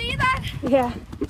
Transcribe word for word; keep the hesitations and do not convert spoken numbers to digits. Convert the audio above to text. see that? Yeah.